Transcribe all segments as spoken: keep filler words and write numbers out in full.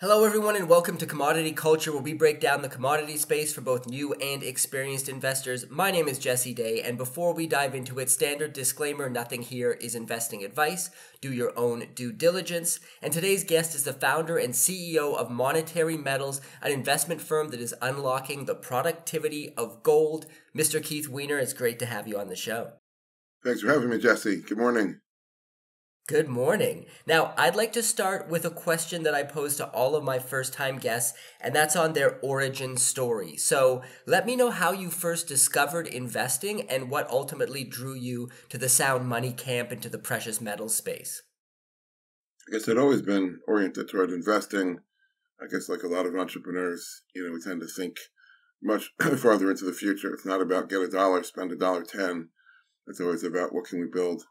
Hello everyone and welcome to Commodity Culture, where we break down the commodity space for both new and experienced investors. My name is Jesse Day, and before we dive into it, standard disclaimer, nothing here is investing advice. Do your own due diligence. And today's guest is the founder and C E O of Monetary Metals, an investment firm that is unlocking the productivity of gold. Mister Keith Weiner, it's great to have you on the show. Thanks for having me, Jesse. Good morning. Good morning. Now, I'd like to start with a question that I pose to all of my first-time guests, and that's on their origin story. So let me know how you first discovered investing and what ultimately drew you to the sound money camp and to the precious metals space. I guess I'd always been oriented toward investing. I guess like a lot of entrepreneurs, you know, we tend to think much farther into the future. It's not about get a dollar, spend a dollar ten. It's always about what can we build.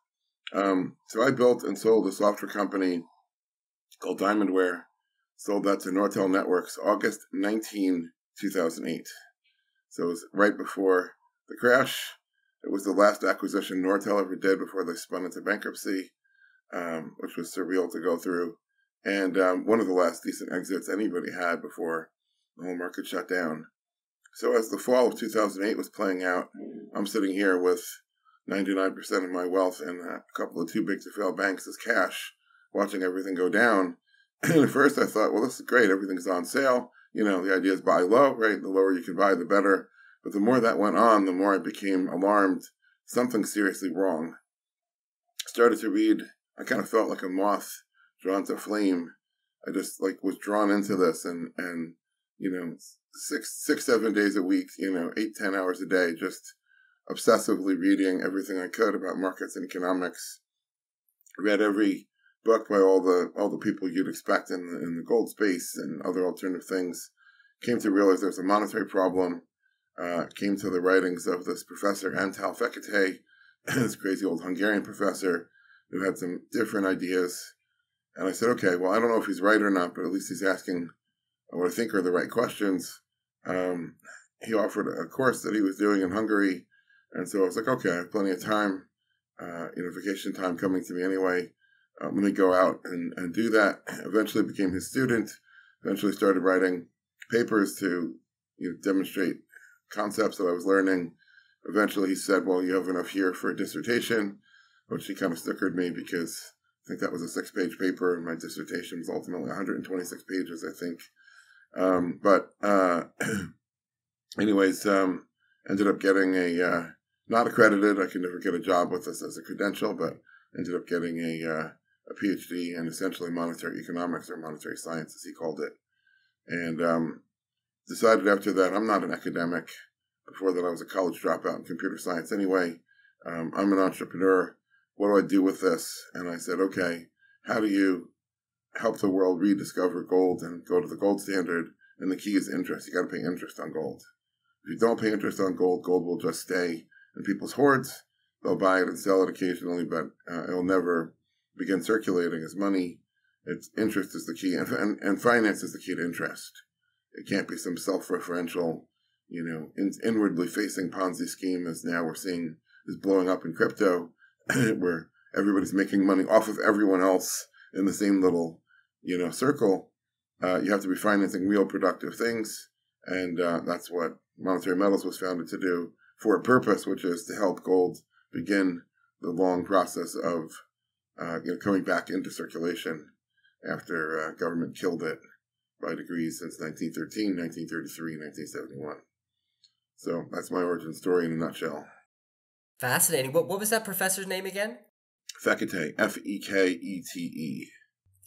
Um, so I built and sold a software company called Diamondware, sold that to Nortel Networks, August nineteenth, two thousand eight. So it was right before the crash. It was the last acquisition Nortel ever did before they spun into bankruptcy, um, which was surreal to go through. And um, one of the last decent exits anybody had before the whole market shut down. So as the fall of two thousand eight was playing out, I'm sitting here with ninety-nine percent of my wealth and a couple of too big to fail banks is cash, watching everything go down. And at first I thought, well, this is great. Everything's on sale. You know, the idea is buy low, right? The lower you can buy, the better. But the more that went on, the more I became alarmed. Something's seriously wrong. I started to read. I kind of felt like a moth drawn to flame. I just like was drawn into this and, and you know, six, six, seven days a week, you know, eight, ten hours a day, just obsessively reading everything I could about markets and economics. Read every book by all the all the people you'd expect in the, in the gold space and other alternative things. Came to realize there's a monetary problem. Uh, came to the writings of this professor, Antal Fekete, this crazy old Hungarian professor who had some different ideas. And I said, okay, well, I don't know if he's right or not, but at least he's asking what I think are the right questions. Um, he offered a course that he was doing in Hungary. And so I was like, okay, I have plenty of time, uh, you know, vacation time coming to me anyway. I'm going to go out and, and do that. Eventually became his student, eventually started writing papers to you know, demonstrate concepts that I was learning. Eventually he said, well, you have enough here for a dissertation, which he kind of snickered me because I think that was a six-page paper, and my dissertation was ultimately one hundred twenty-six pages, I think. Um, but uh, anyways, um, ended up getting a... Uh, Not accredited. I could never get a job with this as a credential, but ended up getting a uh, a PhD in essentially monetary economics or monetary science, as he called it. And um, decided after that, I'm not an academic. Before that, I was a college dropout in computer science anyway. Um, I'm an entrepreneur. What do I do with this? And I said, okay, how do you help the world rediscover gold and go to the gold standard? And the key is interest. You got to pay interest on gold. If you don't pay interest on gold, gold will just stay in people's hoards. They'll buy it and sell it occasionally, but uh, it'll never begin circulating as money. It's interest is the key, and, and, and finance is the key to interest. It can't be some self-referential, you know, in, inwardly facing Ponzi scheme, as now we're seeing is blowing up in crypto, where everybody's making money off of everyone else in the same little, you know, circle. Uh, you have to be financing real productive things, and uh, that's what Monetary Metals was founded to do, for a purpose, which is to help gold begin the long process of uh, you know, coming back into circulation after uh, government killed it by degrees since nineteen thirteen, nineteen thirty-three, nineteen seventy-one. So that's my origin story in a nutshell. Fascinating. What, what was that professor's name again? Fekete, F E K E T E.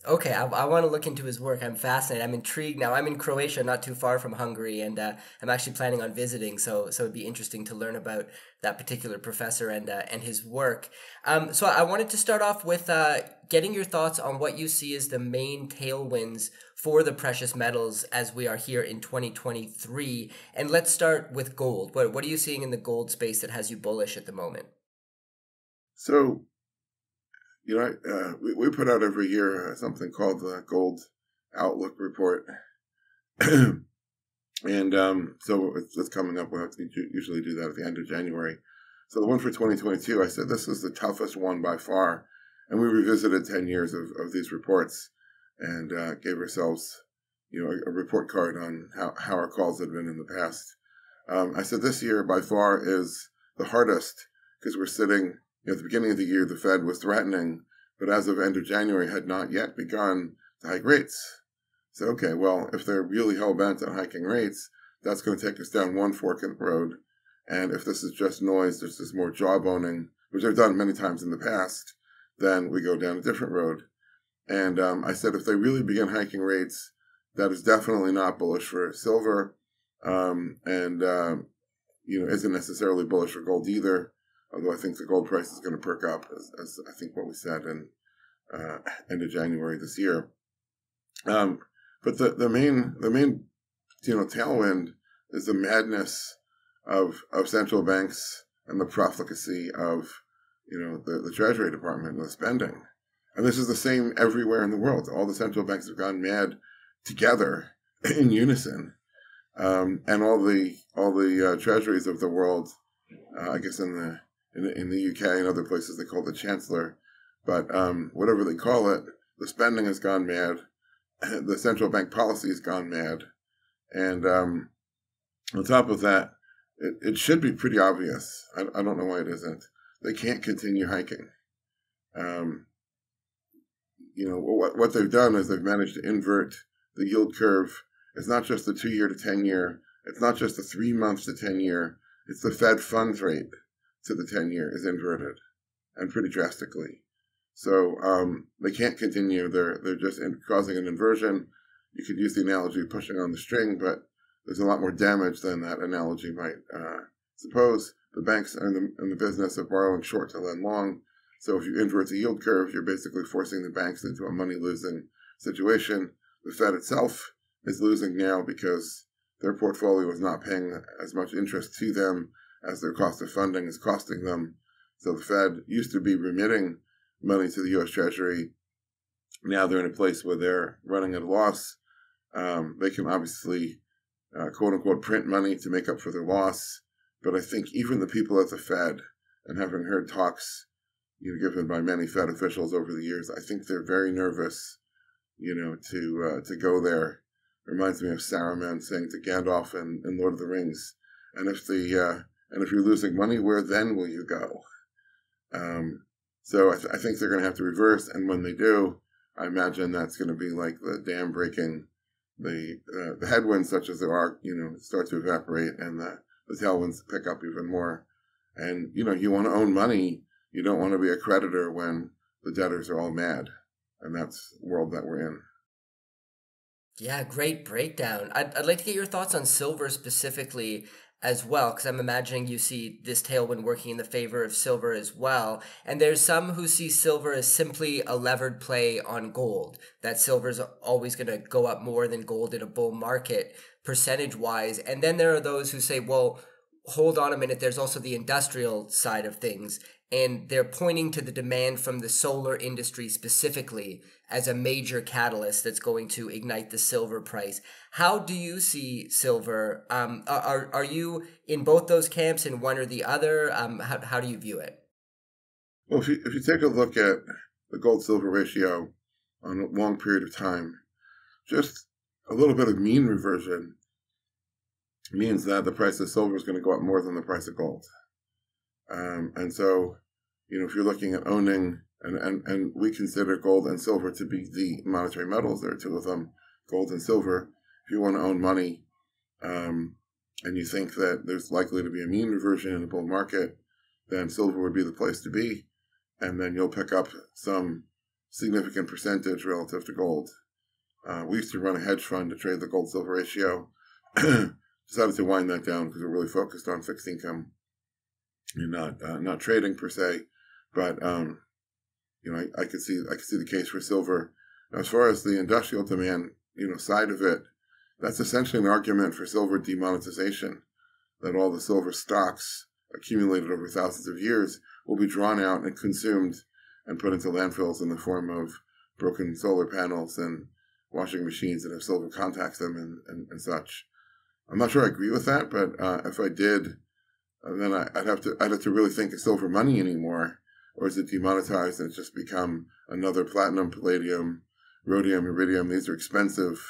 Okay, I, I want to look into his work. I'm fascinated. I'm intrigued now. I'm in Croatia, not too far from Hungary, and uh, I'm actually planning on visiting, so so it'd be interesting to learn about that particular professor and uh, and his work. Um, so I wanted to start off with uh, getting your thoughts on what you see as the main tailwinds for the precious metals as we are here in twenty twenty-three, and let's start with gold. What, what are you seeing in the gold space that has you bullish at the moment? So... You know, uh, we, we put out every year uh, something called the Gold Outlook Report. and um, so it's, it's coming up. We'll have to usually do that at the end of January. So the one for twenty twenty-two, I said this is the toughest one by far. And we revisited ten years of, of these reports and uh, gave ourselves you know, a, a report card on how, how our calls had been in the past. Um, I said this year by far is the hardest because we're sitting, you know, at the beginning of the year, the Fed was threatening, but as of end of January had not yet begun to hike rates. So, okay, well, if they're really hell-bent on hiking rates, that's going to take us down one fork in the road. And if this is just noise, this is more jawboning, which I've done many times in the past, then we go down a different road. And um, I said if they really begin hiking rates, that is definitely not bullish for silver, um, and uh, you know, isn't necessarily bullish for gold either, although I think the gold price is going to perk up, as, as I think what we said in uh, end of January this year. Um, but the, the main the main you know tailwind is the madness of of central banks and the profligacy of you know the, the Treasury Department and the spending. And this is the same everywhere in the world. All the central banks have gone mad together in unison, um, and all the all the uh, treasuries of the world. Uh, I guess in the in the, in the U K and other places they call it the chancellor, but um, whatever they call it, the spending has gone mad. The central bank policy has gone mad, and um, on top of that, it, it should be pretty obvious. I, I don't know why it isn't. They can't continue hiking. Um, you know what what they've done is they've managed to invert the yield curve. It's not just the two-year to ten-year. It's not just the three-month to ten-year. It's the Fed funds rate to the ten-year is inverted, and pretty drastically. So um, they can't continue. They're, they're just in, causing an inversion. You could use the analogy of pushing on the string, but there's a lot more damage than that analogy might uh, suppose. The banks are in the, in the business of borrowing short to lend long. So if you invert the yield curve, you're basically forcing the banks into a money-losing situation. The Fed itself is losing now because their portfolio is not paying as much interest to them as their cost of funding is costing them. So the Fed used to be remitting money to the U S Treasury. Now they're in a place where they're running at a loss. Um, they can obviously, uh, quote-unquote, print money to make up for their loss. But I think even the people at the Fed, and having heard talks you know, given by many Fed officials over the years, I think they're very nervous you know, to uh, to go there. Reminds me of Saruman saying to Gandalf in, in Lord of the Rings, and if the uh, and if you're losing money, where then will you go? Um, so I, th I think they're going to have to reverse, and when they do, I imagine that's going to be like the dam breaking, the uh, the headwinds such as there are, you know, start to evaporate, and the, the tailwinds pick up even more. And you know, you want to own money, you don't want to be a creditor when the debtors are all mad. And that's the world that we're in. Yeah, great breakdown. I'd, I'd like to get your thoughts on silver specifically as well, because I'm imagining you see this tailwind working in the favor of silver as well. And there's some who see silver as simply a levered play on gold, that silver's always going to go up more than gold in a bull market percentage-wise. And then there are those who say, well, hold on a minute, there's also the industrial side of things. And they're pointing to the demand from the solar industry specifically as a major catalyst that's going to ignite the silver price. How do you see silver? Um, are, are you in both those camps, in one or the other? Um, how, how do you view it? Well, if you, if you take a look at the gold-silver ratio on a long period of time, just a little bit of mean reversion means that the price of silver is going to go up more than the price of gold. Um, and so, you know, if you're looking at owning, and, and, and we consider gold and silver to be the monetary metals, there are two of them, gold and silver. If you want to own money um, and you think that there's likely to be a mean reversion in the bull market, then silver would be the place to be. And then you'll pick up some significant percentage relative to gold. Uh, we used to run a hedge fund to trade the gold-silver ratio. Decided to wind that down because we're really focused on fixed income. You're not uh, not trading per se, but um, you know I, I could see I could see the case for silver. Now, as far as the industrial demand, you know, side of it, that's essentially an argument for silver demonetization. That all the silver stocks accumulated over thousands of years will be drawn out and consumed and put into landfills in the form of broken solar panels and washing machines that have silver contacts them and and, and such. I'm not sure I agree with that, but uh, if I did. And then I'd have to I'd have to really think of silver money anymore, or is it demonetized and it's just become another platinum, palladium, rhodium, iridium? These are expensive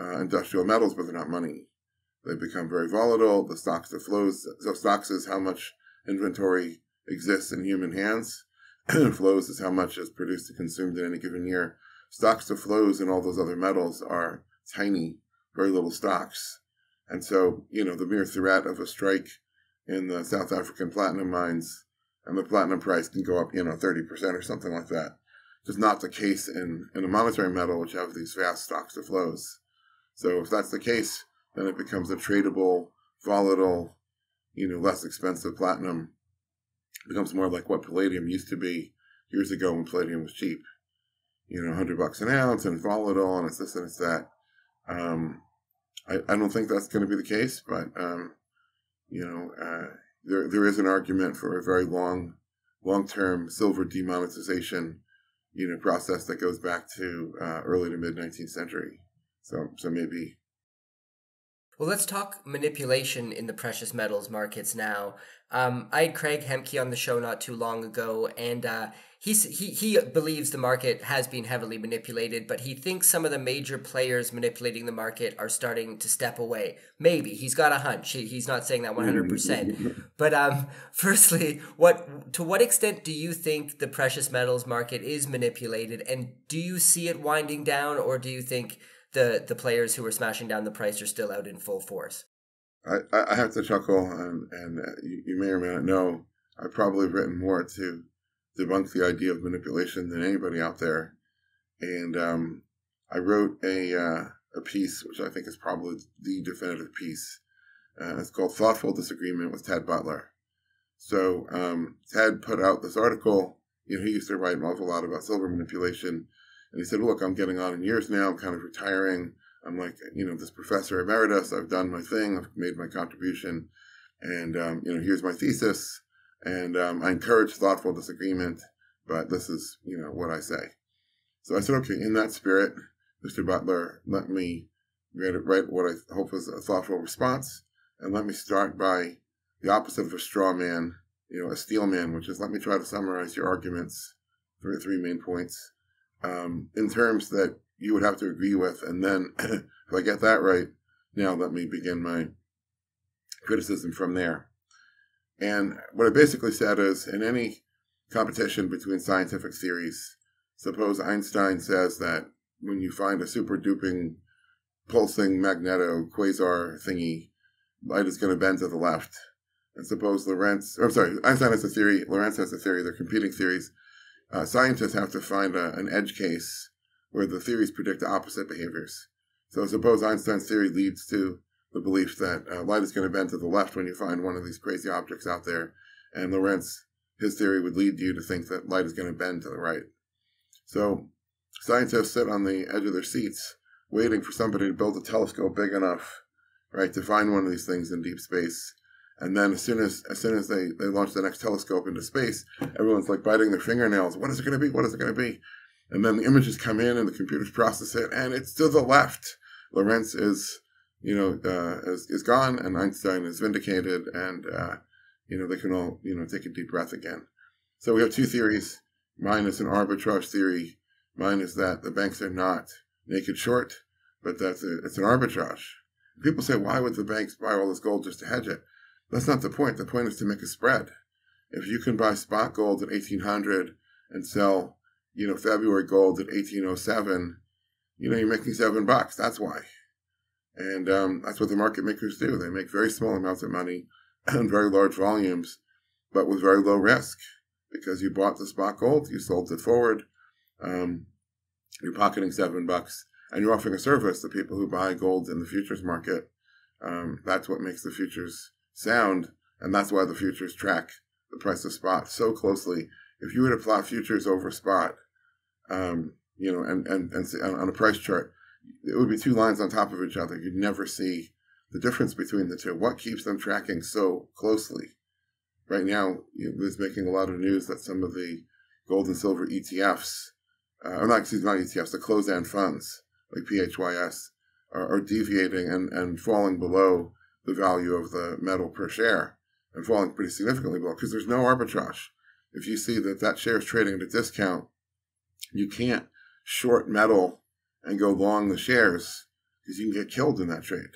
uh, industrial metals, but they're not money. They become very volatile. The stocks to flows. So stocks is how much inventory exists in human hands. Flows is how much is produced and consumed in any given year. Stocks to flows and all those other metals are tiny, very little stocks. And so, you know, the mere threat of a strike in the South African platinum mines and the platinum price can go up, you know, thirty percent or something like that. Just not the case in, in a monetary metal, which have these vast stocks to flows. So if that's the case, then it becomes a tradable, volatile, you know, less expensive platinum. It becomes more like what palladium used to be years ago when palladium was cheap. You know, a hundred bucks an ounce and volatile and it's this and it's that. Um, I, I don't think that's going to be the case, but, um, you know, uh, there there is an argument for a very long, long-term silver demonetization, you know, process that goes back to uh, early to mid-nineteenth century. So, so maybe... Well, let's talk manipulation in the precious metals markets now. Um, I had Craig Hemke on the show not too long ago, and uh, he, he, he believes the market has been heavily manipulated, but he thinks some of the major players manipulating the market are starting to step away. Maybe. He's got a hunch. He, he's not saying that one hundred percent. But um, firstly, what to what extent do you think the precious metals market is manipulated, and do you see it winding down, or do you think the the players who were smashing down the price are still out in full force? I, I have to chuckle, and, and you, you may or may not know, I've probably written more to debunk the idea of manipulation than anybody out there. And um, I wrote a, uh, a piece, which I think is probably the definitive piece. Uh, it's called Thoughtful Disagreement with Ted Butler. So um, Ted put out this article. You know, he used to write an awful lot about silver manipulation. And he said, look, I'm getting on in years now. I'm kind of retiring. I'm like, you know, this professor emeritus. I've done my thing. I've made my contribution. And, um, you know, here's my thesis. And um, I encourage thoughtful disagreement. But this is, you know, what I say. So I said, okay, in that spirit, Mister Butler, let me write what I hope is a thoughtful response. And let me start by the opposite of a straw man, you know, a steel man, which is let me try to summarize your arguments through three main points. Um, in terms that you would have to agree with, and then if I get that right, now let me begin my criticism from there. And what I basically said is, in any competition between scientific theories, suppose Einstein says that when you find a super-duping, pulsing magneto-quasar thingy, light is going to bend to the left. And suppose Lorentz, or I'm sorry, Einstein has a theory, Lorentz has a theory, they're competing theories. Uh, scientists have to find a, an edge case where the theories predict the opposite behaviors. So suppose Einstein's theory leads to the belief that uh, light is going to bend to the left when you find one of these crazy objects out there, and Lorentz, his theory would lead you to think that light is going to bend to the right. So scientists sit on the edge of their seats waiting for somebody to build a telescope big enough, right, to find one of these things in deep space. And then as soon as as soon as they, they launch the next telescope into space, everyone's like biting their fingernails. What is it going to be? What is it going to be? And then the images come in and the computers process it, and it's to the left. Lorentz is, you know, uh, is, is gone, and Einstein is vindicated, and, uh, you know, they can all, you know, take a deep breath again. So we have two theories. Mine is an arbitrage theory. Mine is that the banks are not naked short, but that's a, it's an arbitrage. People say, why would the banks buy all this gold just to hedge it? That's not the point. The point is to make a spread. If you can buy spot gold at eighteen hundred and sell, you know, February gold at eighteen oh seven, you know, you're making seven bucks. That's why. And um, that's what the market makers do. They make very small amounts of money and very large volumes, but with very low risk because you bought the spot gold, you sold it forward, um, you're pocketing seven bucks, and you're offering a service to people who buy gold in the futures market. Um, that's what makes the futures sound, and that's why the futures track the price of spot so closely. If you were to plot futures over spot, um, you know, and, and, and see, on a price chart, it would be two lines on top of each other. You'd never see the difference between the two. What keeps them tracking so closely? Right now, you know, it's making a lot of news that some of the gold and silver E T Fs, uh, or not, excuse me, not E T Fs, the closed-end funds, like P H Y S, are, are deviating and, and falling below the value of the metal per share and falling pretty significantly below because there's no arbitrage. If you see that that share is trading at a discount, you can't short metal and go long the shares because you can get killed in that trade.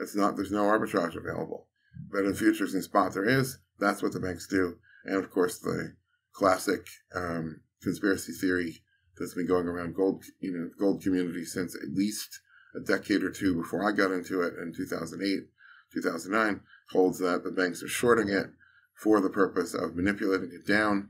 It's not, there's no arbitrage available. But in futures and spot there is. That's what the banks do. And, of course, the classic um, conspiracy theory that's been going around gold, you know, gold community since at least a decade or two before I got into it in two thousand eight, two thousand nine, holds that the banks are shorting it for the purpose of manipulating it down.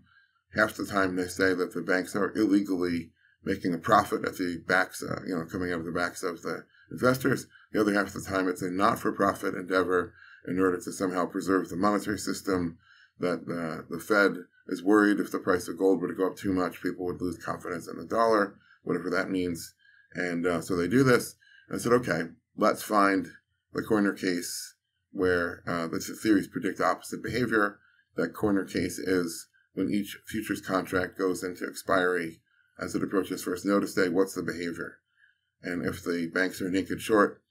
Half the time they say that the banks are illegally making a profit at the backs, uh, you know, coming out of the backs of the investors. The other half of the time it's a not-for-profit endeavor in order to somehow preserve the monetary system, that uh, the Fed is worried if the price of gold were to go up too much, people would lose confidence in the dollar, whatever that means. And uh, so they do this. I said, okay, let's find the corner case where uh, the theories predict opposite behavior. That corner case is when each futures contract goes into expiry as it approaches first notice day, what's the behavior? And if the banks are naked short,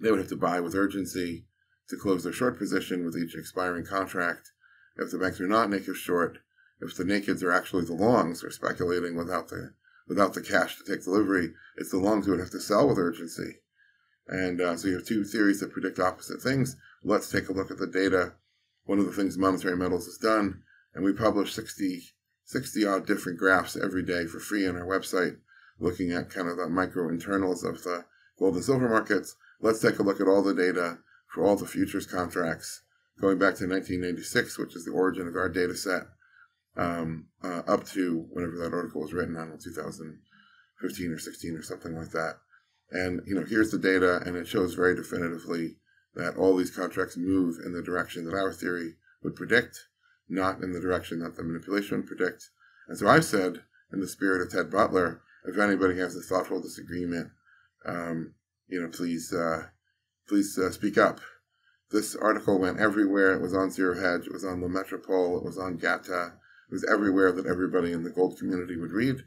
they would have to buy with urgency to close their short position with each expiring contract. If the banks are not naked short, if the nakeds are actually the longs, or speculating without the without the cash to take delivery, it's the longs who would have to sell with urgency. And uh, so you have two theories that predict opposite things. Let's take a look at the data. One of the things Monetary Metals has done, and we publish sixty, sixty odd different graphs every day for free on our website, looking at kind of the micro internals of the gold and silver markets. Let's take a look at all the data for all the futures contracts, going back to nineteen ninety-six, which is the origin of our data set, um, uh, up to whenever that article was written, I don't know, two thousand fifteen or sixteen or something like that. And, you know, here's the data, and it shows very definitively that all these contracts move in the direction that our theory would predict, not in the direction that the manipulation would predict. And so I've said, in the spirit of Ted Butler, if anybody has a thoughtful disagreement, um, you know, please, uh, please uh, speak up. This article went everywhere. It was on Zero Hedge. It was on La Metropole. It was on GATA. It was everywhere that everybody in the gold community would read.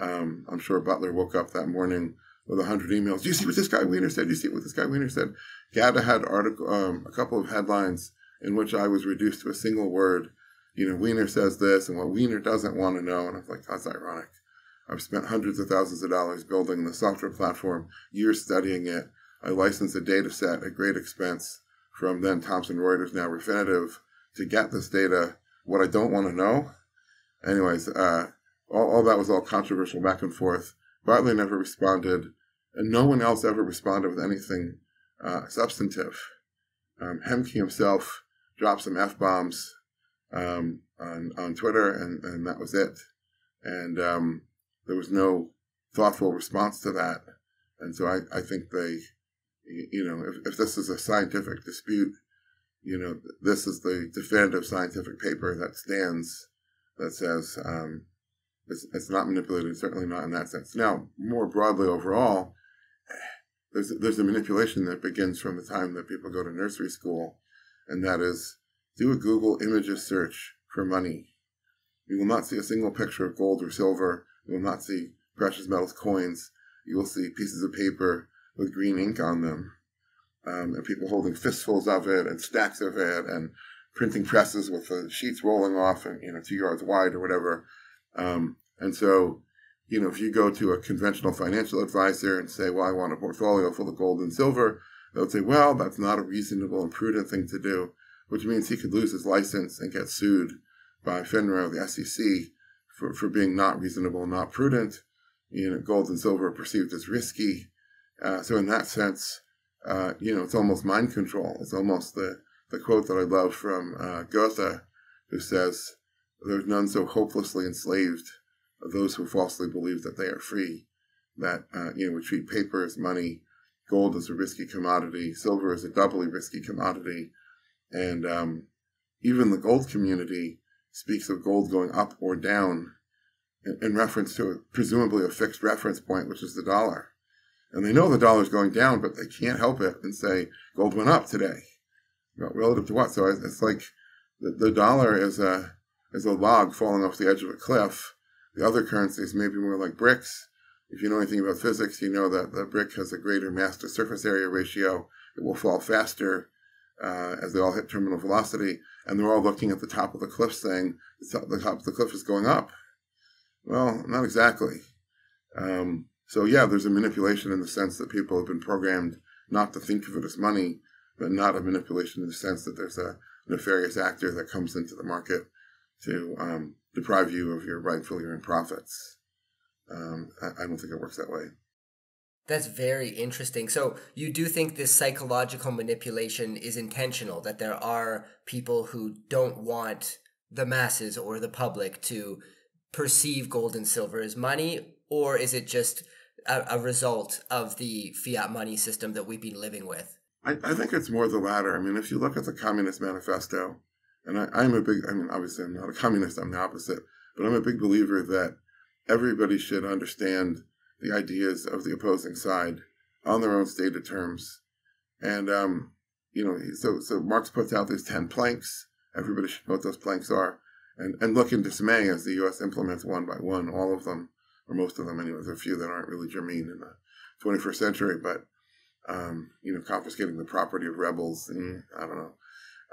Um, I'm sure Butler woke up that morning with a hundred emails. Do you see what this guy Weiner said? Do you see what this guy Weiner said? GATA had article, um, a couple of headlines in which I was reduced to a single word. You know, Weiner says this, and what Weiner doesn't want to know. And I'm like, that's ironic. I've spent hundreds of thousands of dollars building the software platform, years studying it. I licensed a data set at great expense from then Thompson Reuters, now Refinitiv, to get this data, what I don't want to know. Anyways, uh, all, all that was all controversial back and forth. Bartley never responded, and no one else ever responded with anything uh, substantive. Um, Hemke himself dropped some F-bombs um, on, on Twitter, and, and that was it. And um, there was no thoughtful response to that. And so I, I think they... You know, if, if this is a scientific dispute, you know, this is the definitive scientific paper that stands, that says um, it's, it's not manipulated, certainly not in that sense. Now, more broadly overall, there's, there's a manipulation that begins from the time that people go to nursery school, and that is do a Google images search for money. You will not see a single picture of gold or silver. You will not see precious metals coins. You will see pieces of paper with green ink on them, um, and people holding fistfuls of it and stacks of it and printing presses with the sheets rolling off and, you know, two yards wide or whatever. Um, and so, you know, if you go to a conventional financial advisor and say, well, I want a portfolio full of gold and silver, they'll say, well, that's not a reasonable and prudent thing to do, which means he could lose his license and get sued by FINRA or the S E C for, for being not reasonable and not prudent. You know, gold and silver are perceived as risky. Uh, so in that sense, uh, you know, it's almost mind control. It's almost the, the quote that I love from uh, Goethe, who says, there's none so hopelessly enslaved of those who falsely believe that they are free, that, uh, you know, we treat paper as money, gold as a risky commodity, silver as a doubly risky commodity. And um, even the gold community speaks of gold going up or down in, in reference to a, presumably a fixed reference point, which is the dollar. And they know the dollar's going down, but they can't help it and say, gold went up today. Well, relative to what? So it's like the, the dollar is a, is a log falling off the edge of a cliff. The other currencies may be more like bricks. If you know anything about physics, you know that the brick has a greater mass-to-surface area ratio. It will fall faster uh, as they all hit terminal velocity. And they're all looking at the top of the cliff saying, the top, the top of the cliff is going up. Well, not exactly. Um... So yeah, there's a manipulation in the sense that people have been programmed not to think of it as money, but not a manipulation in the sense that there's a nefarious actor that comes into the market to um, deprive you of your rightfully earned profits. Um, I, I don't think it works that way. That's very interesting. So you do think this psychological manipulation is intentional, that there are people who don't want the masses or the public to perceive gold and silver as money, or is it just a, a result of the fiat money system that we've been living with? I, I think it's more the latter. I mean, if you look at the Communist Manifesto, and I, I'm a big, I mean, obviously I'm not a communist, I'm the opposite, but I'm a big believer that everybody should understand the ideas of the opposing side on their own stated terms. And, um, you know, so, so Marx puts out these ten planks. Everybody should know what those planks are. And, and look in dismay as the U S implements one by one, all of them, or most of them anyway. There are a few that aren't really germane in the twenty-first century, but, um, you know, confiscating the property of rebels, and, I don't know.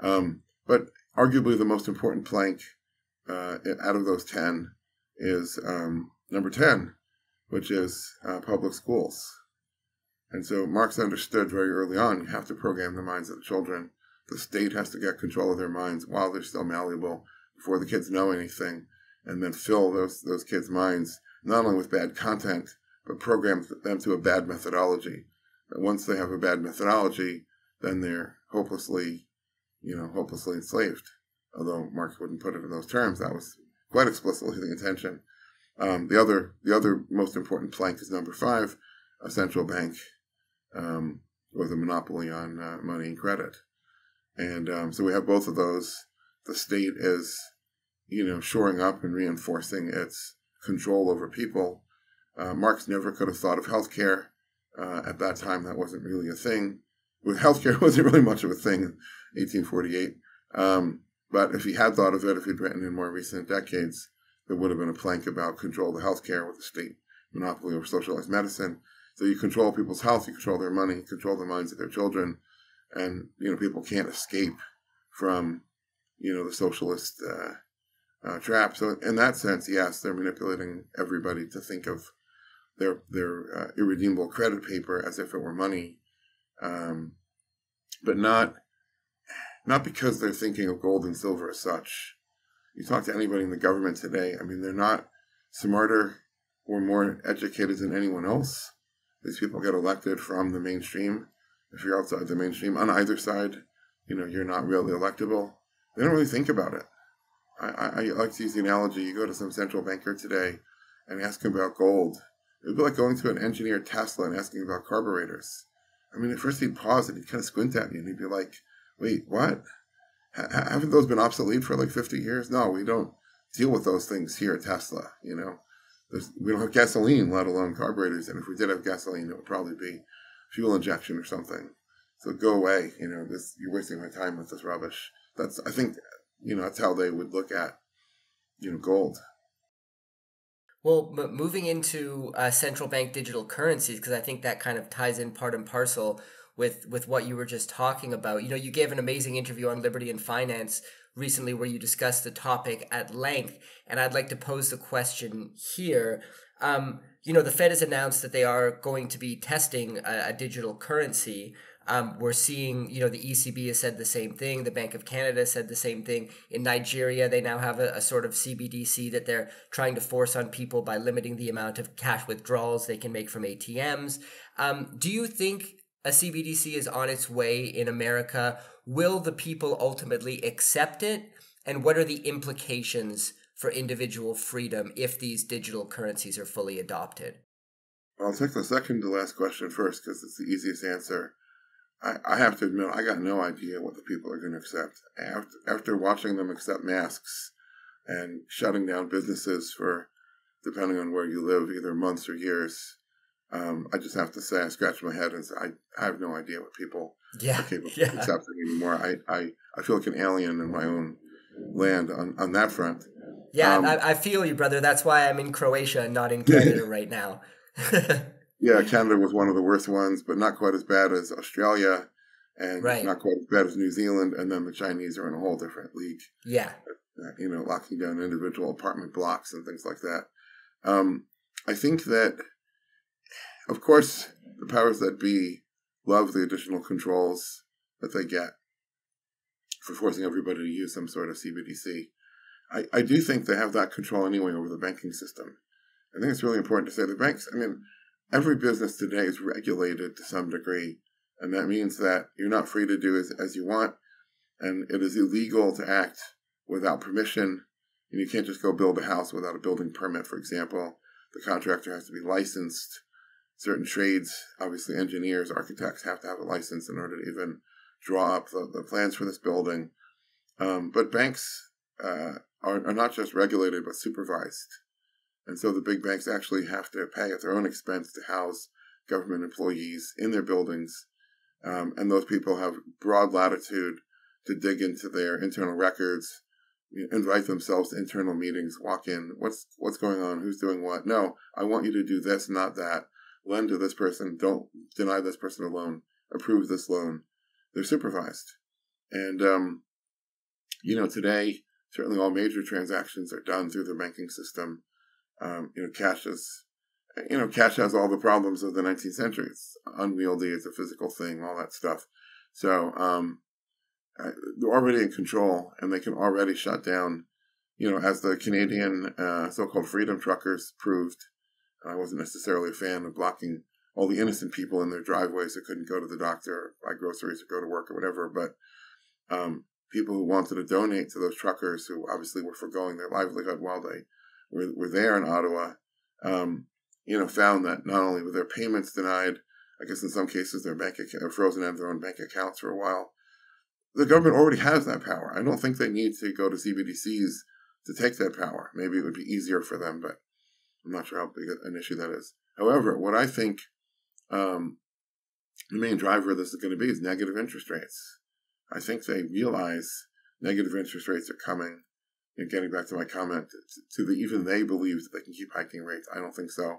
Um, but arguably the most important plank uh, out of those ten is um, number ten. Which is uh, public schools. And so Marx understood very early on, you have to program the minds of the children. The state has to get control of their minds while they're still malleable, before the kids know anything, and then fill those, those kids' minds, not only with bad content, but program them to a bad methodology. And once they have a bad methodology, then they're hopelessly, you know, hopelessly enslaved. Although Marx wouldn't put it in those terms, that was quite explicitly the intention. Um, the other, the other most important plank is number five, a central bank um, with a monopoly on uh, money and credit. And um, so we have both of those. The state is, you know, shoring up and reinforcing its control over people. Uh, Marx never could have thought of healthcare uh, at that time. That wasn't really a thing. With healthcare, wasn't really much of a thing in eighteen forty-eight. Um, but if he had thought of it, if he'd written in more recent decades, there would have been a plank about control of healthcare with the state monopoly over socialized medicine. So you control people's health, you control their money, you control the minds of their children, and you know people can't escape from you know the socialist uh, uh, trap. So in that sense, yes, they're manipulating everybody to think of their their uh, irredeemable credit paper as if it were money, um, but not not because they're thinking of gold and silver as such. You talk to anybody in the government today, I mean, they're not smarter or more educated than anyone else. These people get elected from the mainstream. If you're outside the mainstream, on either side, you know, you're not really electable. They don't really think about it. I, I, I like to use the analogy, you go to some central banker today and ask him about gold. It would be like going to an engineer at Tesla and asking about carburetors. I mean, at first he'd pause and he'd kind of squint at you and he'd be like, wait, what? Haven't those been obsolete for like fifty years? No, we don't deal with those things here at Tesla, you know. There's, we don't have gasoline, let alone carburetors. And if we did have gasoline, it would probably be fuel injection or something. So go away, you know, this, you're wasting my time with this rubbish. That's, I think, you know, that's how they would look at, you know, gold. Well, but moving into uh, central bank digital currencies, because I think that kind of ties in part and parcel with with what you were just talking about. You know, you gave an amazing interview on Liberty and Finance recently where you discussed the topic at length, and I'd like to pose the question here. Um, you know, the Fed has announced that they are going to be testing a, a digital currency. Um, we're seeing, you know, the E C B has said the same thing. The Bank of Canada said the same thing. In Nigeria, they now have a, a sort of C B D C that they're trying to force on people by limiting the amount of cash withdrawals they can make from A T Ms. Um, do you think a C B D C is on its way in America? Will the people ultimately accept it? And what are the implications for individual freedom if these digital currencies are fully adopted? I'll take the second to last question first because it's the easiest answer. I, I have to admit, I got no idea what the people are going to accept. After, after watching them accept masks and shutting down businesses for, depending on where you live, either months or years, Um, I just have to say I scratch my head and say I, I have no idea what people yeah, are capable yeah. of accepting anymore. I, I, I feel like an alien in my own land on, on that front. Yeah, um, I, I feel you, brother. That's why I'm in Croatia and not in Canada right now. Yeah, Canada was one of the worst ones, but not quite as bad as Australia and right. not quite as bad as New Zealand. And then the Chinese are in a whole different league. Yeah. You know, locking down individual apartment blocks and things like that. Um, I think that Of course, the powers that be love the additional controls that they get for forcing everybody to use some sort of C B D C. I, I do think they have that control anyway over the banking system. I think it's really important to say the banks, I mean, every business today is regulated to some degree, and that means that you're not free to do as, as you want, and it is illegal to act without permission, and you can't just go build a house without a building permit, for example. The contractor has to be licensed. Certain trades, obviously engineers, architects, have to have a license in order to even draw up the, the plans for this building. Um, but banks uh, are, are not just regulated, but supervised. And so the big banks actually have to pay at their own expense to house government employees in their buildings. Um, and those people have broad latitude to dig into their internal records, invite themselves to internal meetings, walk in, what's what's going on, who's doing what. No, I want you to do this, not that. Lend to this person, don't deny this person a loan, approve this loan. They're supervised. And, um, you know, today, certainly all major transactions are done through the banking system. Um, you know, cash is, you know, cash has all the problems of the nineteenth century. It's unwieldy. It's a physical thing, all that stuff. So um, they're already in control, and they can already shut down, you know, as the Canadian uh, so-called freedom truckers proved. I wasn't necessarily a fan of blocking all the innocent people in their driveways that couldn't go to the doctor or buy groceries or go to work or whatever. But um, people who wanted to donate to those truckers who obviously were foregoing their livelihood while they were, were there in Ottawa, um, you know, found that not only were their payments denied, I guess in some cases their bank account frozen out of their own bank accounts for a while. The government already has that power. I don't think they need to go to C B D Cs to take that power. Maybe it would be easier for them, but I'm not sure how big an issue that is. However, what I think um, the main driver of this is going to be is negative interest rates. I think they realize negative interest rates are coming. And getting back to my comment, to the, even they believe that they can keep hiking rates. I don't think so.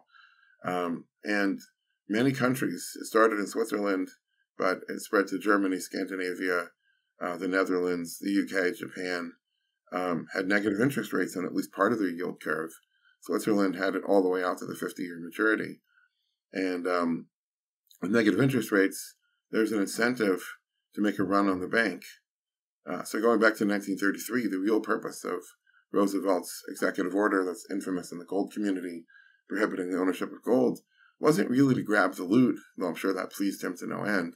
Um, and many countries, it started in Switzerland, but it spread to Germany, Scandinavia, uh, the Netherlands, the U K, Japan, um, had negative interest rates on at least part of their yield curve. Switzerland had it all the way out to the fifty-year maturity. And um, with negative interest rates, there's an incentive to make a run on the bank. Uh, so going back to nineteen thirty-three, the real purpose of Roosevelt's executive order that's infamous in the gold community, prohibiting the ownership of gold, wasn't really to grab the loot, though I'm sure that pleased him to no end.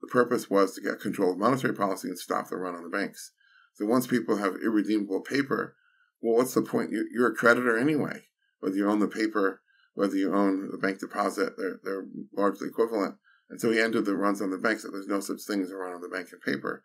The purpose was to get control of monetary policy and stop the run on the banks. So once people have irredeemable paper, well, what's the point? You're a creditor anyway. Whether you own the paper, whether you own the bank deposit, they're, they're largely equivalent. And so he ended the runs on the banks. So there's no such thing as a run on the bank in paper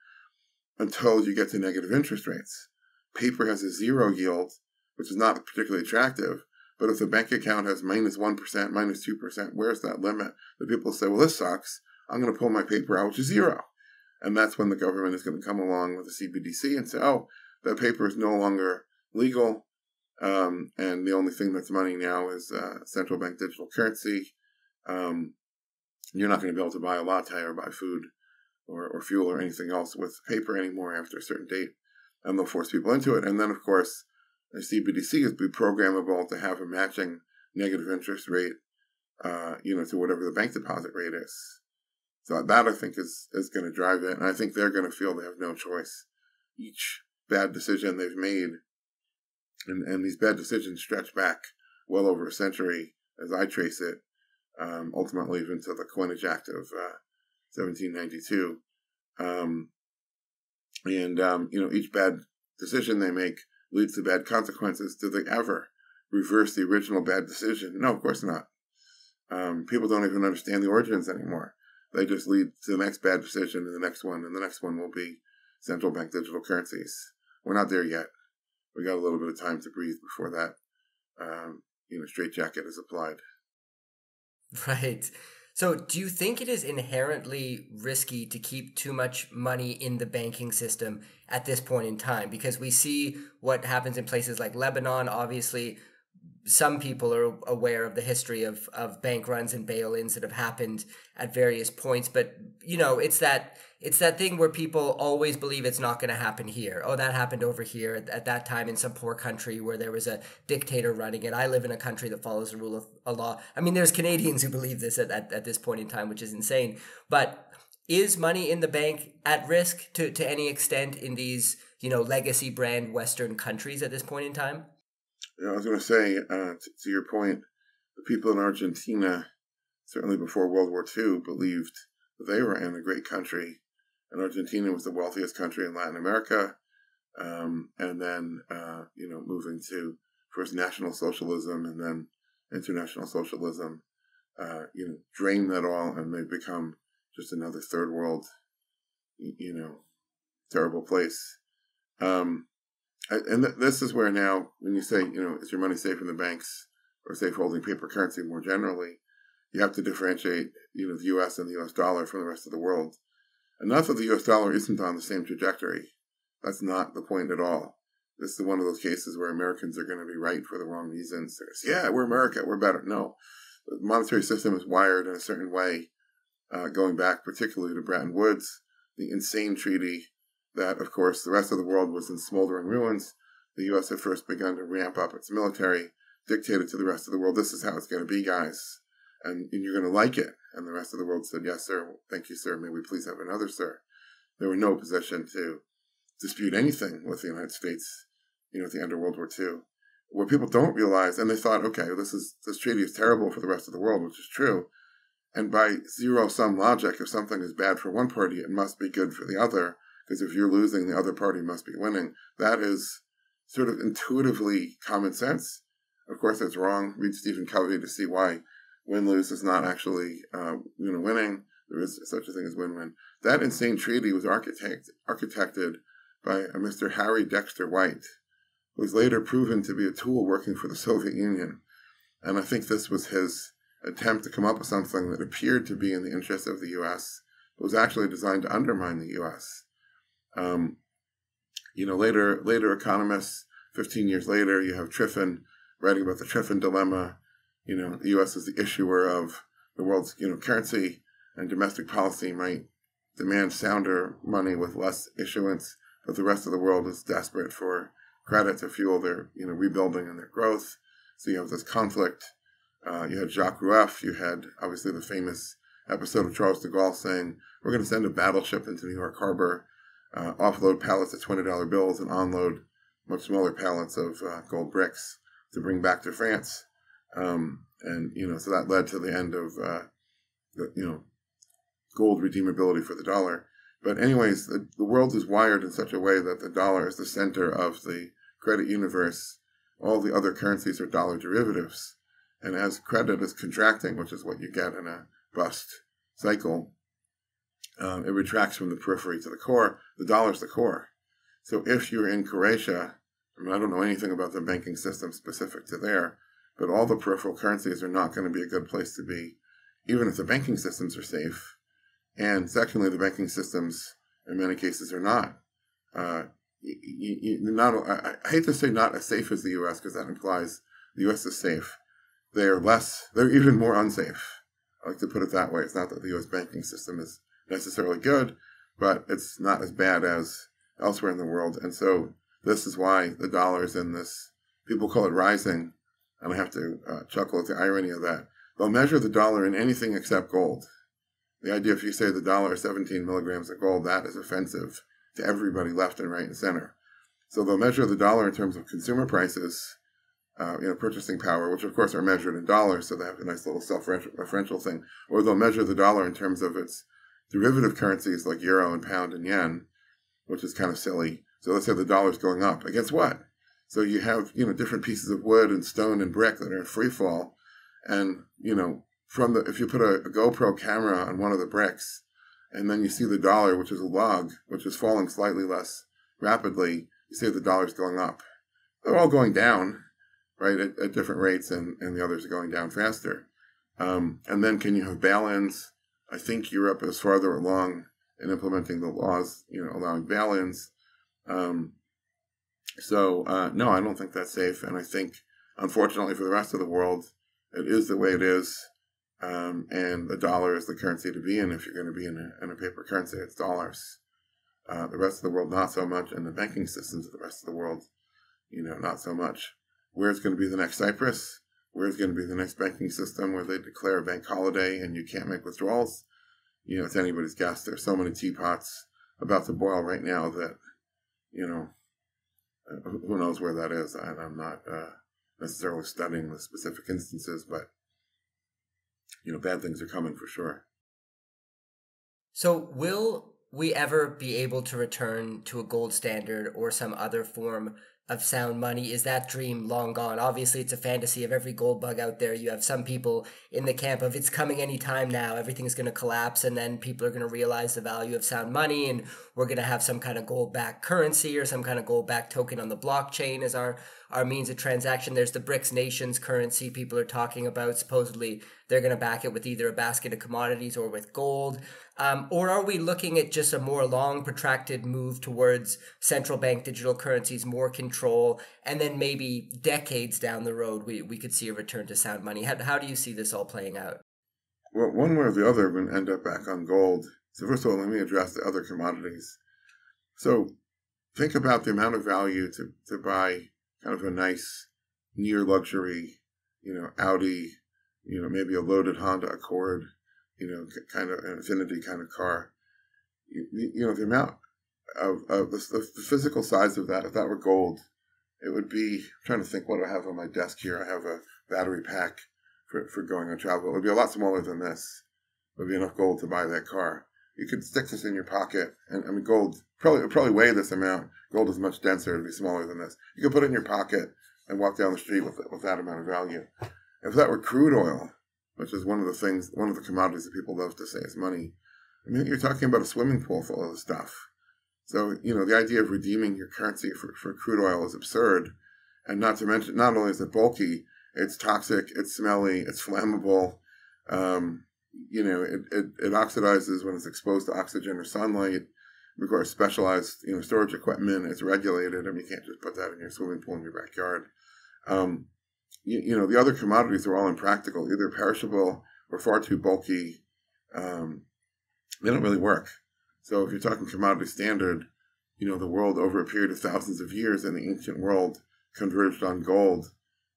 until you get to negative interest rates. Paper has a zero yield, which is not particularly attractive. But if the bank account has minus one percent, minus two percent, where's that limit? The people say, well, this sucks. I'm going to pull my paper out, which is zero. And that's when the government is going to come along with the C B D C and say, oh, that paper is no longer legal, um, and the only thing that's money now is uh, central bank digital currency. Um, you're not going to be able to buy a latte or buy food or, or fuel or anything else with paper anymore after a certain date, and they'll force people into it. And then, of course, the C B D C is be programmable to have a matching negative interest rate, uh, you know, to whatever the bank deposit rate is. So that, I think, is is going to drive it, and I think they're going to feel they have no choice. Each bad decision they've made. And, and these bad decisions stretch back well over a century, as I trace it, um, ultimately even to the Coinage Act of uh, seventeen ninety-two. Um, and, um, you know, each bad decision they make leads to bad consequences. Do they ever reverse the original bad decision? No, of course not. Um, people don't even understand the origins anymore. They just lead to the next bad decision and the next one, and the next one will be central bank digital currencies. We're not there yet. We got a little bit of time to breathe before that, um, you know, straitjacket is applied. Right. So do you think it is inherently risky to keep too much money in the banking system at this point in time? Because we see what happens in places like Lebanon. Obviously, some people are aware of the history of, of bank runs and bail-ins that have happened at various points, but you know, it's that it's that thing where people always believe it's not going to happen here. Oh, that happened over here at, at that time in some poor country where there was a dictator running it. I live in a country that follows the rule of a law. I mean, there's Canadians who believe this at, at, at this point in time, which is insane. But is money in the bank at risk to, to any extent in these, you know, legacy brand Western countries at this point in time? You know, I was going to say, uh, to, to your point, the people in Argentina, certainly before World War Two, believed they ran a great country. And Argentina was the wealthiest country in Latin America. Um, and then, uh, you know, moving to first national socialism and then international socialism, uh, you know, drained that all. And they've become just another third world, you know, terrible place. Um, and th this is where now, when you say, you know, is your money safe in the banks or safe holding paper currency more generally, you have to differentiate, you know, the U S and the U S dollar from the rest of the world. Enough of the U S dollar isn't on the same trajectory. That's not the point at all. This is one of those cases where Americans are going to be right for the wrong reasons. There's, yeah, we're America, we're better. No. The monetary system is wired in a certain way, uh, going back particularly to Bretton Woods, the insane treaty that, of course, the rest of the world was in smoldering ruins. The U S had first begun to ramp up its military, dictated to the rest of the world, this is how it's going to be, guys. And, and you're going to like it. And the rest of the world said, yes, sir. Thank you, sir. May we please have another, sir. There were no position to dispute anything with the United States, you know, at the end of World War Two. What people don't realize, and they thought, okay, this is this treaty is terrible for the rest of the world, which is true. And by zero-sum logic, if something is bad for one party, it must be good for the other, because if you're losing, the other party must be winning. That is sort of intuitively common sense. Of course, that's wrong. Read Stephen Covey to see why win-lose is not actually uh, you know, winning. There is such a thing as win-win. That insane treaty was architect architected by a Mister Harry Dexter White, who was later proven to be a tool working for the Soviet Union. And I think this was his attempt to come up with something that appeared to be in the interest of the U S, but was actually designed to undermine the U S. Um, you know, later, later economists, fifteen years later, you have Triffin writing about the Triffin dilemma. You know, the U S is the issuer of the world's, you know, currency, and domestic policy might demand sounder money with less issuance, but the rest of the world is desperate for credit to fuel their, you know, rebuilding and their growth. So you have this conflict. Uh, you had Jacques Rueff. You had, obviously, the famous episode of Charles de Gaulle saying, we're going to send a battleship into New York Harbor, uh, offload pallets of twenty dollar bills and onload much smaller pallets of uh, gold bricks to bring back to France. Um, and, you know, so that led to the end of, uh, the, you know, gold redeemability for the dollar. But anyways, the, the world is wired in such a way that the dollar is the center of the credit universe. All the other currencies are dollar derivatives. And as credit is contracting, which is what you get in a bust cycle, um, it retracts from the periphery to the core. The dollar is the core. So if you're in Croatia, I mean, I don't know anything about the banking system specific to there, but all the peripheral currencies are not going to be a good place to be, even if the banking systems are safe. And secondly, the banking systems, in many cases, are not. Uh, you, you, not I, I hate to say not as safe as the U S, because that implies the U S is safe. They are less, they're even more unsafe. I like to put it that way. It's not that the U S banking system is necessarily good, but it's not as bad as elsewhere in the world. And so this is why the dollar is in this, people call it rising, and I have to uh, chuckle at the irony of that. They'll measure the dollar in anything except gold. The idea if you say the dollar is seventeen milligrams of gold, that is offensive to everybody left and right and center. So they'll measure the dollar in terms of consumer prices, uh, you know, purchasing power, which of course are measured in dollars, so they have a nice little self-referential thing. Or they'll measure the dollar in terms of its derivative currencies like euro and pound and yen, which is kind of silly. So let's say the dollar's going up. Against what? So you have, you know, different pieces of wood and stone and brick that are in free fall. And, you know, from the, if you put a, a GoPro camera on one of the bricks and then you see the dollar, which is a log, which is falling slightly less rapidly, you see the dollar's going up. They're all going down, right, at, at different rates, and, and the others are going down faster. Um, and then can you have bail-ins? I think Europe is farther along in implementing the laws, you know, allowing bail-ins. Um, So, uh, no, I don't think that's safe. And I think, unfortunately for the rest of the world, it is the way it is. Um, and the dollar is the currency to be in. If you're going to be in a, in a paper currency, it's dollars. Uh, the rest of the world, not so much. And the banking systems of the rest of the world, you know, not so much. Where's going to be the next Cyprus? Where's going to be the next banking system where they declare a bank holiday and you can't make withdrawals? You know, it's anybody's guess. There's so many teapots about to boil right now that, you know, who knows where that is. And I'm not uh, necessarily studying the specific instances, but, you know, bad things are coming for sure. So will we ever be able to return to a gold standard or some other form of sound money? Is that dream long gone? Obviously, it's a fantasy of every gold bug out there. You have some people in the camp of it's coming any time now. Everything's going to collapse, and then people are going to realize the value of sound money, and we're going to have some kind of gold-backed currency or some kind of gold-backed token on the blockchain as our, our means of transaction. There's the BRICS nations currency people are talking about. Supposedly, they're going to back it with either a basket of commodities or with gold. Um, or are we looking at just a more long, protracted move towards central bank digital currencies, more control, and then maybe decades down the road, we, we could see a return to sound money? How, how do you see this all playing out? Well, one way or the other, we're going to end up back on gold. So first of all, let me address the other commodities. So think about the amount of value to, to buy kind of a nice, near-luxury, you know, Audi, you know, maybe a loaded Honda Accord, you know, kind of an Infinity kind of car. You, you know, the amount of, of the, the physical size of that, if that were gold, it would be, I'm trying to think what I have on my desk here. I have a battery pack for, for going on travel. It would be a lot smaller than this. It would be enough gold to buy that car. You could stick this in your pocket. And I mean, gold, probably, it would probably weigh this amount. Gold is much denser. It would be smaller than this. You could put it in your pocket and walk down the street with, with that amount of value. If that were crude oil, which is one of the things, one of the commodities that people love to say is money. I mean, you're talking about a swimming pool full of this stuff. So, you know, the idea of redeeming your currency for, for crude oil is absurd. And not to mention, not only is it bulky, it's toxic, it's smelly, it's flammable. Um, you know, it, it, it oxidizes when it's exposed to oxygen or sunlight. It requires specialized, you know, storage equipment. It's regulated. I mean, you can't just put that in your swimming pool in your backyard. Um, You, you know, the other commodities are all impractical, either perishable or far too bulky. Um, they don't really work. So if you're talking commodity standard, you know, the world over a period of thousands of years in the ancient world converged on gold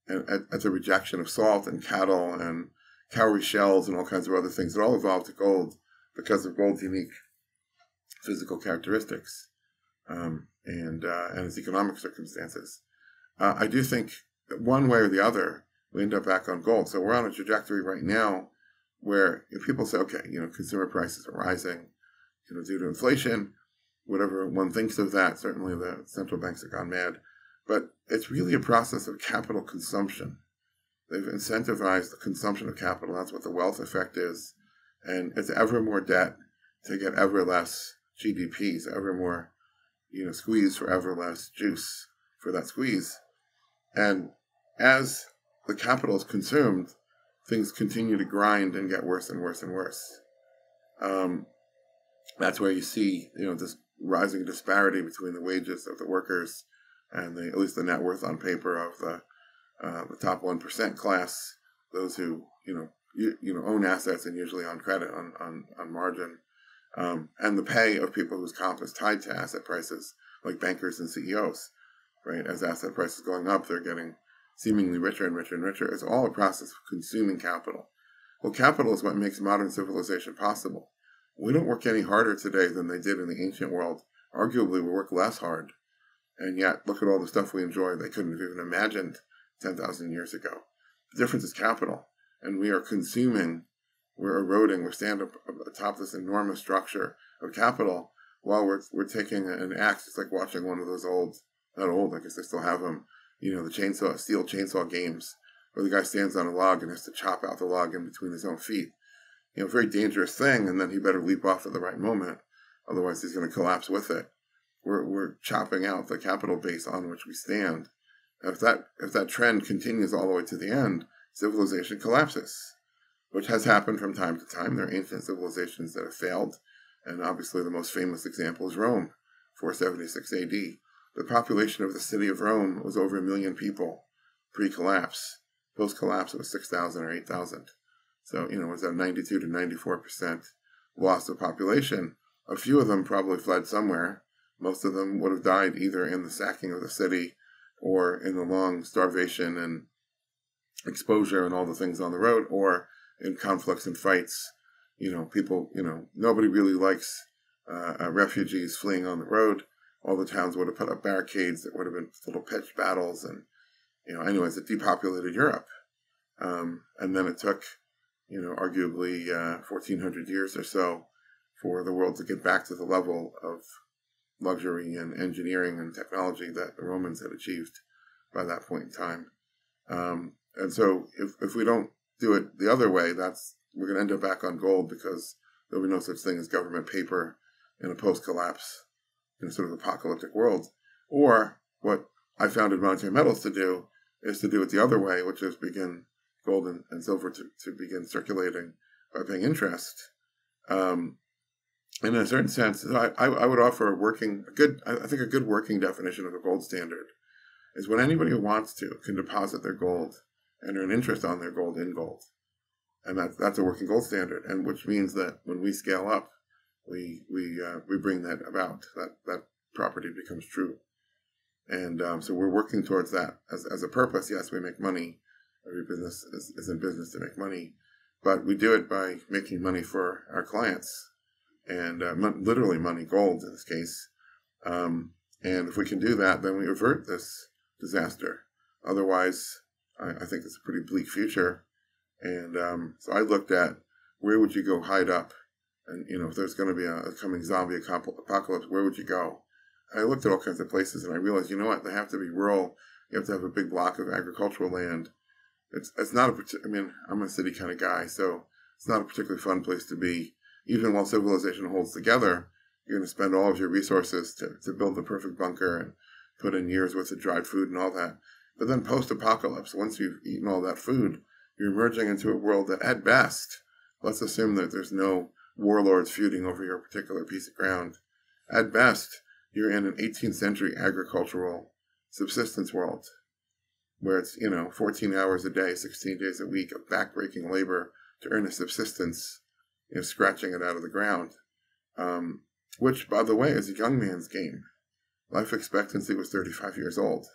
and at, at the rejection of salt and cattle and cowrie shells and all kinds of other things. It all evolved to gold because of gold's unique physical characteristics um, and, uh, and its economic circumstances. Uh, I do think one way or the other, we end up back on gold. So we're on a trajectory right now where if people say, okay, you know, consumer prices are rising, you know, due to inflation, whatever one thinks of that. Certainly the central banks have gone mad. But it's really a process of capital consumption. They've incentivized the consumption of capital. That's what the wealth effect is. And it's ever more debt to get ever less G D Ps, ever more, you know, squeeze for ever less juice for that squeeze. And as the capital is consumed, things continue to grind and get worse and worse and worse. Um, that's where you see, you know, this rising disparity between the wages of the workers and the, at least the net worth on paper of the uh, the top one percent class, those who you know you, you know own assets and usually on credit on on, on margin, um, and the pay of people whose comp is tied to asset prices, like bankers and C E Os. Right, as asset prices going up, they're getting seemingly richer and richer and richer. It's all a process of consuming capital. Well, capital is what makes modern civilization possible. We don't work any harder today than they did in the ancient world. Arguably, we work less hard. And yet, look at all the stuff we enjoy they couldn't have even imagined ten thousand years ago. The difference is capital. And we are consuming, we're eroding, we're standing atop this enormous structure of capital while we're, we're taking an axe. It's like watching one of those old Not old, I guess they still have them, you know, the chainsaw, steel chainsaw games, where the guy stands on a log and has to chop out the log in between his own feet. You know, very dangerous thing, and then he better leap off at the right moment, otherwise he's going to collapse with it. We're, we're chopping out the capital base on which we stand. And if that, if that trend continues all the way to the end, civilization collapses, which has happened from time to time. There are ancient civilizations that have failed, and obviously the most famous example is Rome, four seventy-six A D, The population of the city of Rome was over a million people pre-collapse. Post-collapse, it was six thousand or eight thousand. So, you know, it was a ninety-two to ninety-four percent loss of population. A few of them probably fled somewhere. Most of them would have died either in the sacking of the city or in the long starvation and exposure and all the things on the road, or in conflicts and fights. You know, people, you know, nobody really likes uh, uh, refugees fleeing on the road. All the towns would have put up barricades. There would have been little pitched battles. And, you know, anyways, it depopulated Europe. Um, and then it took, you know, arguably uh, fourteen hundred years or so for the world to get back to the level of luxury and engineering and technology that the Romans had achieved by that point in time. Um, and so if, if we don't do it the other way, that's we're going to end up back on gold, because there'll be no such thing as government paper in a post-collapse, in a sort of apocalyptic world. Or what I founded Monetary Metals to do is to do it the other way, which is begin gold and, and silver to, to begin circulating by paying interest. Um, in a certain sense, I, I would offer a working, a good, I think a good working definition of a gold standard is when anybody who wants to can deposit their gold and earn interest on their gold in gold. And that's, that's a working gold standard, and which means that when we scale up, we we uh, we bring that about. That that property becomes true, and um, so we're working towards that as as a purpose. Yes, we make money. Every business is, is in business to make money, but we do it by making money for our clients, and uh, mon literally money, gold in this case. Um, and if we can do that, then we avert this disaster. Otherwise, I, I think it's a pretty bleak future. And um, so I looked at where would you go hide up? And, you know, if there's going to be a, a coming zombie apocalypse, where would you go? And I looked at all kinds of places, and I realized, you know what? They have to be rural. You have to have a big block of agricultural land. It's it's not a, I mean, I'm a city kind of guy, so it's not a particularly fun place to be. Even while civilization holds together, you're going to spend all of your resources to, to build the perfect bunker and put in years worth of dried food and all that. But then post-apocalypse, once you've eaten all that food, you're emerging into a world that, at best, let's assume that there's no warlords feuding over your particular piece of ground. At best, you're in an eighteenth century agricultural subsistence world where it's, you know, fourteen hours a day, sixteen days a week of backbreaking labor to earn a subsistence, you know, scratching it out of the ground, um, which, by the way, is a young man's game. Life expectancy was thirty-five years old.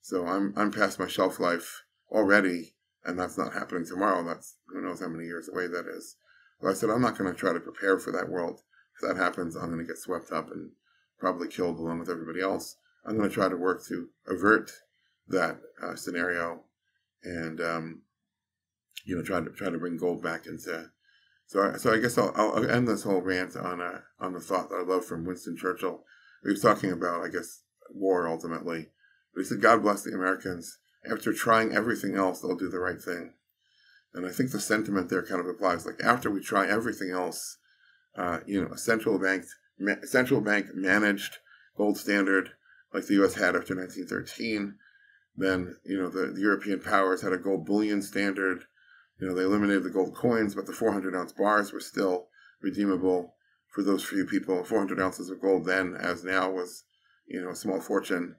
So I'm, I'm past my shelf life already, and that's not happening tomorrow. That's who knows how many years away that is. But I said, I'm not going to try to prepare for that world. If that happens, I'm going to get swept up and probably killed along with everybody else. I'm going to try to work to avert that uh, scenario, and um, you know, try to try to bring gold back into. So, I, so I guess I'll, I'll end this whole rant on a on the thought that I love from Winston Churchill. He was talking about, I guess, war ultimately. But he said, "God bless the Americans. After trying everything else, they'll do the right thing." And I think the sentiment there kind of applies. Like, after we try everything else, uh, you know, a central bank, ma central bank managed gold standard like the U S had after nineteen thirteen. Then, you know, the, the European powers had a gold bullion standard. You know, they eliminated the gold coins, but the four hundred ounce bars were still redeemable for those few people. four hundred ounces of gold then, as now, was, you know, a small fortune.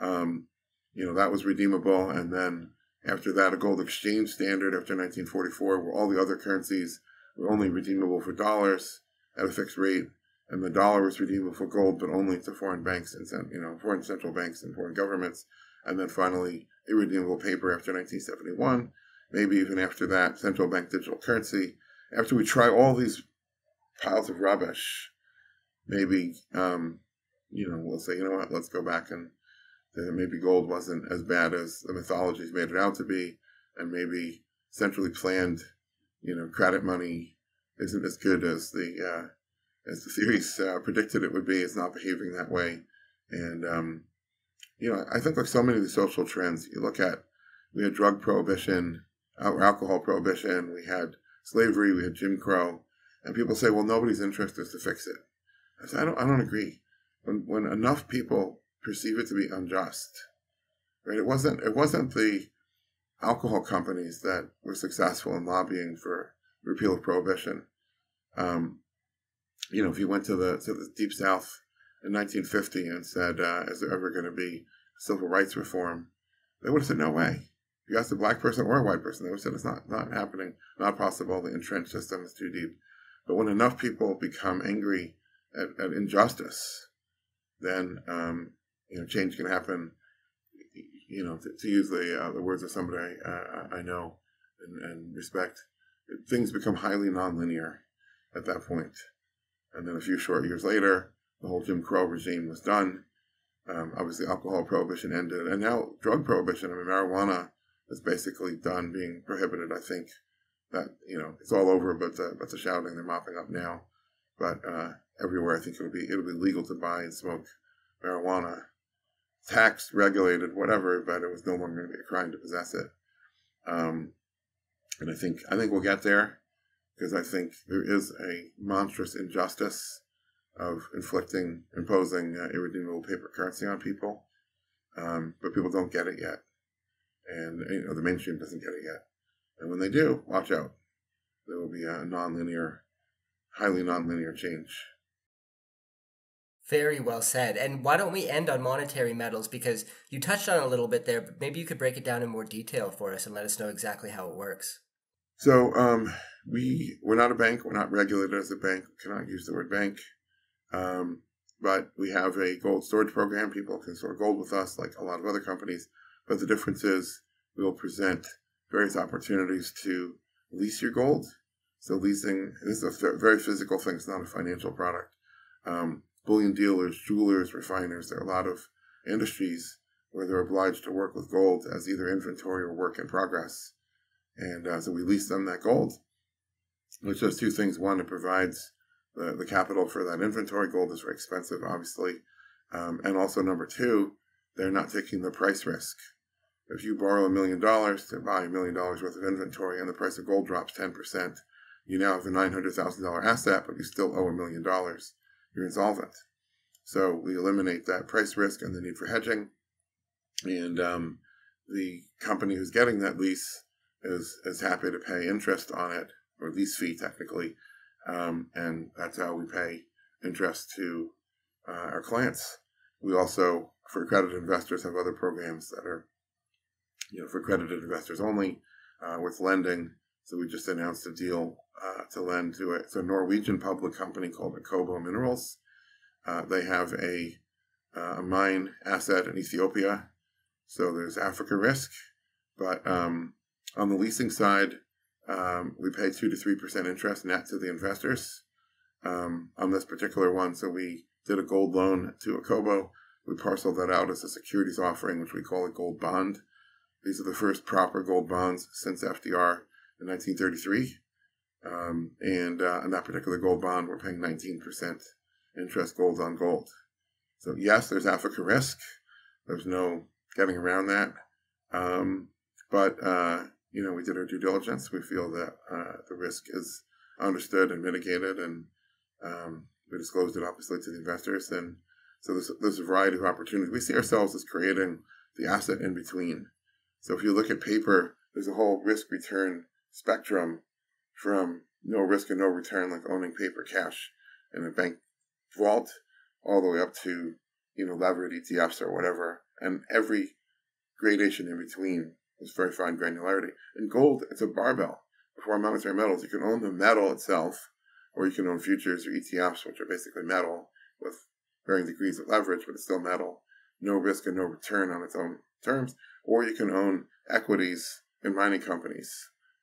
Um, You know, that was redeemable, and then after that, a gold exchange standard after nineteen forty-four, where all the other currencies were only redeemable for dollars at a fixed rate, and the dollar was redeemable for gold, but only to foreign banks and, you know, foreign central banks and foreign governments, and then finally, irredeemable paper after nineteen seventy-one, maybe even after that, central bank digital currency. After we try all these piles of rubbish, maybe, um, you know, we'll say, you know what, let's go back and that maybe gold wasn't as bad as the mythologies made it out to be, and maybe centrally planned, you know, credit money isn't as good as the uh, as the theories uh, predicted it would be. It's not behaving that way, and um, you know, I think like so many of the social trends, you look at, we had drug prohibition, or alcohol prohibition, we had slavery, we had Jim Crow, and people say, well, nobody's interest is to fix it. I said, I don't, I don't agree. When when enough people perceive it to be unjust, right? It wasn't, it wasn't the alcohol companies that were successful in lobbying for repeal of prohibition. Um, you know, if you went to the, to the Deep South in nineteen fifty and said, uh, is there ever going to be civil rights reform? They would have said, no way. you ask a black person or a white person, they would say it's not not happening, not possible. The entrenched system is too deep. But when enough people become angry at, at injustice, then um, you know, change can happen. You know, to, to use the uh, the words of somebody I, I know and, and respect, things become highly nonlinear at that point. And then a few short years later, the whole Jim Crow regime was done. Um, obviously, alcohol prohibition ended, and now drug prohibition. I mean, marijuana is basically done being prohibited. I think that, you know, it's all over, but the, but the shouting, they're mopping up now. But uh, everywhere, I think it'll be it'll be legal to buy and smoke marijuana, taxed, regulated, whatever. But it was no longer a crime to possess it. Um, and I think I think we'll get there, because I think there is a monstrous injustice of inflicting, imposing uh, irredeemable paper currency on people, um, but people don't get it yet, and you know, the mainstream doesn't get it yet. And when they do, watch out. There will be a non-linear, highly non-linear change. Very well said. And why don't we end on monetary metals, because you touched on it a little bit there, but maybe you could break it down in more detail for us and let us know exactly how it works. So um, we, we're not a bank. We're not regulated as a bank. We cannot use the word bank. Um, but we have a gold storage program. People can store gold with us like a lot of other companies. But the difference is we will present various opportunities to lease your gold. So leasing, this is a very physical thing. It's not a financial product. Um, bullion dealers, jewelers, refiners, there are a lot of industries where they're obliged to work with gold as either inventory or work in progress. And uh, so we lease them that gold, which does two things. One, it provides The, the capital for that inventory. Gold is very expensive, obviously. Um, and also, number two, they're not taking the price risk. If you borrow a million dollars to buy a million dollars worth of inventory and the price of gold drops ten percent, you now have a nine hundred thousand dollar asset, but you still owe a million dollars. You're insolvent. So we eliminate that price risk and the need for hedging. And um, the company who's getting that lease is, is happy to pay interest on it, or lease fee technically. Um, and that's how we pay interest to uh, our clients. We also, for accredited investors, have other programs that are, you know, for accredited investors only uh, with lending. So we just announced a deal uh, to lend to a, it's a Norwegian public company called Akobo Minerals. Uh, they have a, uh, a mine asset in Ethiopia, so there's Africa risk. But um, on the leasing side, Um, we pay two to three percent interest net to the investors um, on this particular one. So we did a gold loan to Akobo. We parceled that out as a securities offering, which we call a gold bond. These are the first proper gold bonds since F D R in nineteen thirty-three. Um, and uh, on that particular gold bond, we're paying nineteen percent interest gold on gold. So yes, there's Africa risk. There's no getting around that. Um, but uh, You know, we did our due diligence. We feel that uh, the risk is understood and mitigated, and um, we disclosed it obviously to the investors. And so there's, there's a variety of opportunities. We see ourselves as creating the asset in between. So if you look at paper, there's a whole risk return spectrum from no risk and no return, like owning paper cash in a bank vault, all the way up to, you know, levered E T Fs or whatever. And every gradation in between. It's very fine granularity. In gold, it's a barbell. Before monetary metals, you can own the metal itself, or you can own futures or E T Fs, which are basically metal with varying degrees of leverage, but it's still metal. No risk and no return on its own terms. Or you can own equities in mining companies.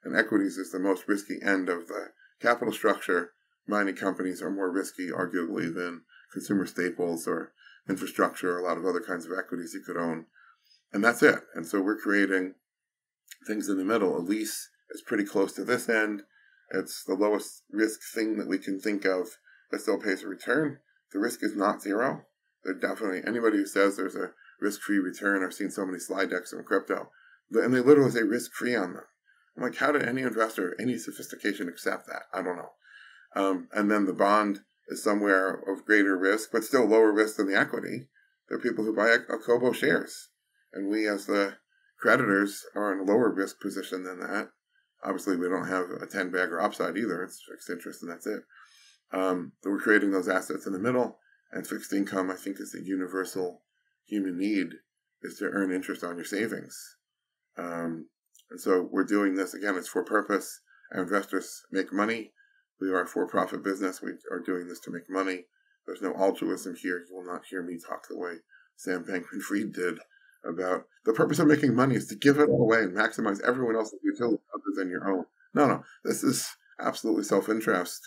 And equities is the most risky end of the capital structure. Mining companies are more risky, arguably, than consumer staples or infrastructure or a lot of other kinds of equities you could own. And that's it. And so we're creating things in the middle. A lease is pretty close to this end. It's the lowest risk thing that we can think of that still pays a return. The risk is not zero. There definitely, anybody who says there's a risk-free return, I've seen so many slide decks in crypto, and they literally say risk-free on them. I'm like, how did any investor, any sophistication accept that? I don't know. Um, and then the bond is somewhere of greater risk, but still lower risk than the equity. There are people who buy Akobo shares, and we as the creditors are in a lower risk position than that. Obviously, we don't have a ten-bagger upside either. It's fixed interest, and that's it. Um, so we're creating those assets in the middle, and fixed income, I think, is the universal human need, is to earn interest on your savings. Um, and so we're doing this, again, it's for purpose. Our investors make money. We are a for-profit business. We are doing this to make money. There's no altruism here. You will not hear me talk the way Sam Bankman-Fried did about the purpose of making money is to give it all away and maximize everyone else's utility other than your own. No, no, this is absolutely self-interest,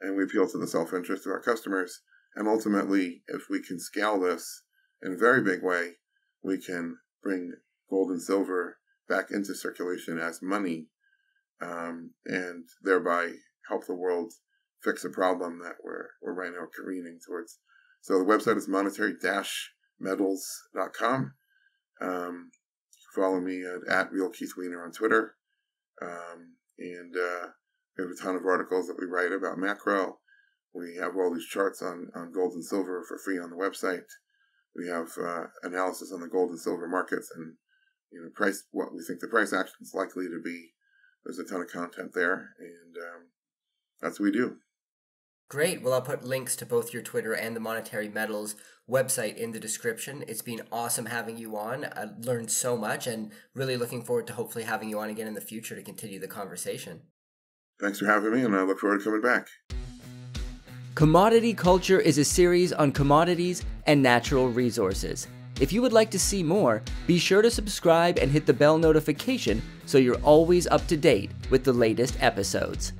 and we appeal to the self-interest of our customers. And ultimately, if we can scale this in a very big way, we can bring gold and silver back into circulation as money, um, and thereby help the world fix a problem that we're, we're right now careening towards. So the website is monetary dash metals dot com. Um, follow me at, at Real Keith Weiner on Twitter. Um, and uh, we have a ton of articles that we write about macro. We have all these charts on, on gold and silver for free on the website. We have uh, analysis on the gold and silver markets and you know price what we think the price action is likely to be. There's a ton of content there, and um, that's what we do. Great. Well, I'll put links to both your Twitter and the Monetary Metals website in the description. It's been awesome having you on. I learned so much and really looking forward to hopefully having you on again in the future to continue the conversation. Thanks for having me, and I look forward to coming back. Commodity Culture is a series on commodities and natural resources. If you would like to see more, be sure to subscribe and hit the bell notification so you're always up to date with the latest episodes.